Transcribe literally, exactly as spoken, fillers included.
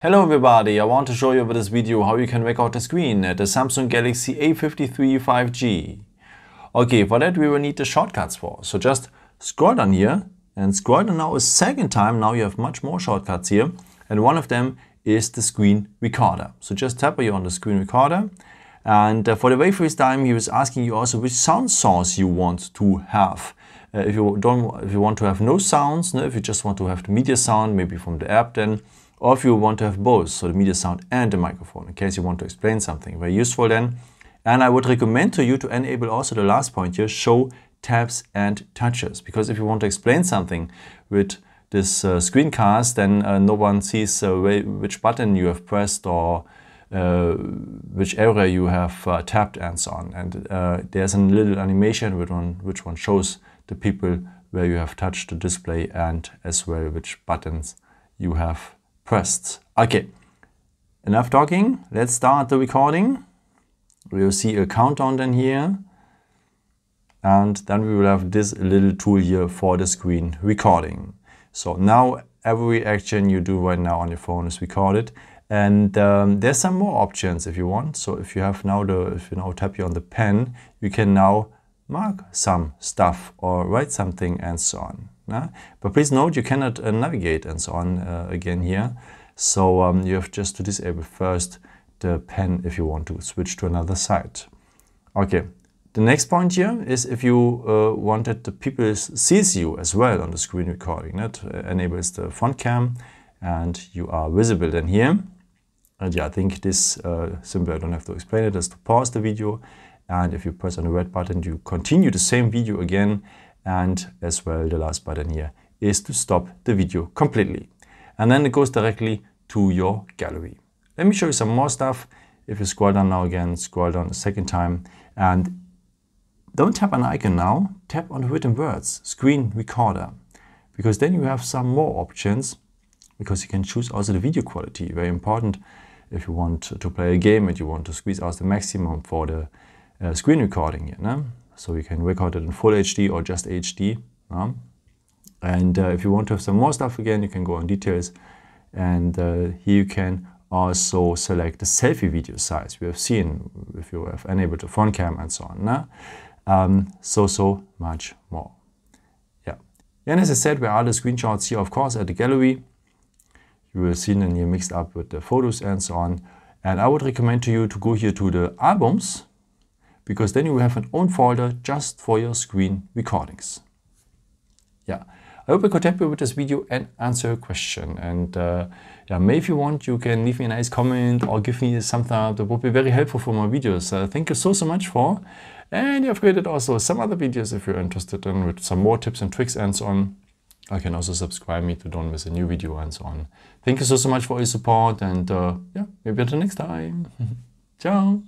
Hello everybody, I want to show you with this video how you can record the screen at the Samsung Galaxy A fifty-three five G. Okay, for that we will need the shortcuts for. So just scroll down here and scroll down now a second time. Now you have much more shortcuts here, and one of them is the screen recorder. So just tap here on the screen recorder, and uh, for the very first time he was asking you also which sound source you want to have. Uh, if you don't, if you want to have no sounds, no, if you just want to have the media sound maybe from the app then, or if you want to have both, so the media sound and the microphone, in case you want to explain something. Very useful then. And I would recommend to you to enable also the last point here, show taps and touches. Because if you want to explain something with this uh, screencast, then uh, no one sees uh, which button you have pressed or uh, which area you have uh, tapped and so on. And uh, there's a little animation which one, which one shows the people where you have touched the display and as well which buttons you have pressed. Okay, enough talking, let's start the recording. We'll see a countdown then here, and then we will have this little tool here for the screen recording. So now every action you do right now on your phone is recorded, and um, there's some more options if you want. So if you have now the, if you now tap here on the pen, you can now mark some stuff or write something and so on. Uh, but please note you cannot uh, navigate and so on uh, again here, so um, you have just to disable first the pen if you want to switch to another site. Okay, the next point here is if you uh, wanted the people sees you as well on the screen recording. That enables the front cam and you are visible then here. And yeah, I think this uh, symbol, I don't have to explain it, is to pause the video, and if you press on the red button you continue the same video again. And as well the last button here is to stop the video completely. And then it goes directly to your gallery. Let me show you some more stuff. If you scroll down now again, scroll down a second time, and don't tap on an icon now, tap on the written words, screen recorder. Because then you have some more options, because you can choose also the video quality, very important. If you want to play a game and you want to squeeze out the maximum for the uh, screen recording here, no? So you can record it in full H D or just H D. Uh, and uh, if you want to have some more stuff again, you can go on details. And uh, here you can also select the selfie video size. We have seen if you have enabled the front cam and so on. Uh, um, so, so much more. Yeah. And as I said, where are the screenshots here? Of course, at the gallery. You will see them here mixed up with the photos and so on. And I would recommend to you to go here to the albums, because then you will have an own folder just for your screen recordings. Yeah, I hope I could help you with this video and answer your question. And uh, yeah, maybe if you want, you can leave me a nice comment or give me some thumbs up. That would be very helpful for my videos. Uh, thank you so, so much for. And I've created also some other videos if you're interested in with some more tips and tricks and so on. You can also subscribe me to don't miss a new video and so on. Thank you so, so much for your support, and uh, yeah, maybe until next time. Ciao.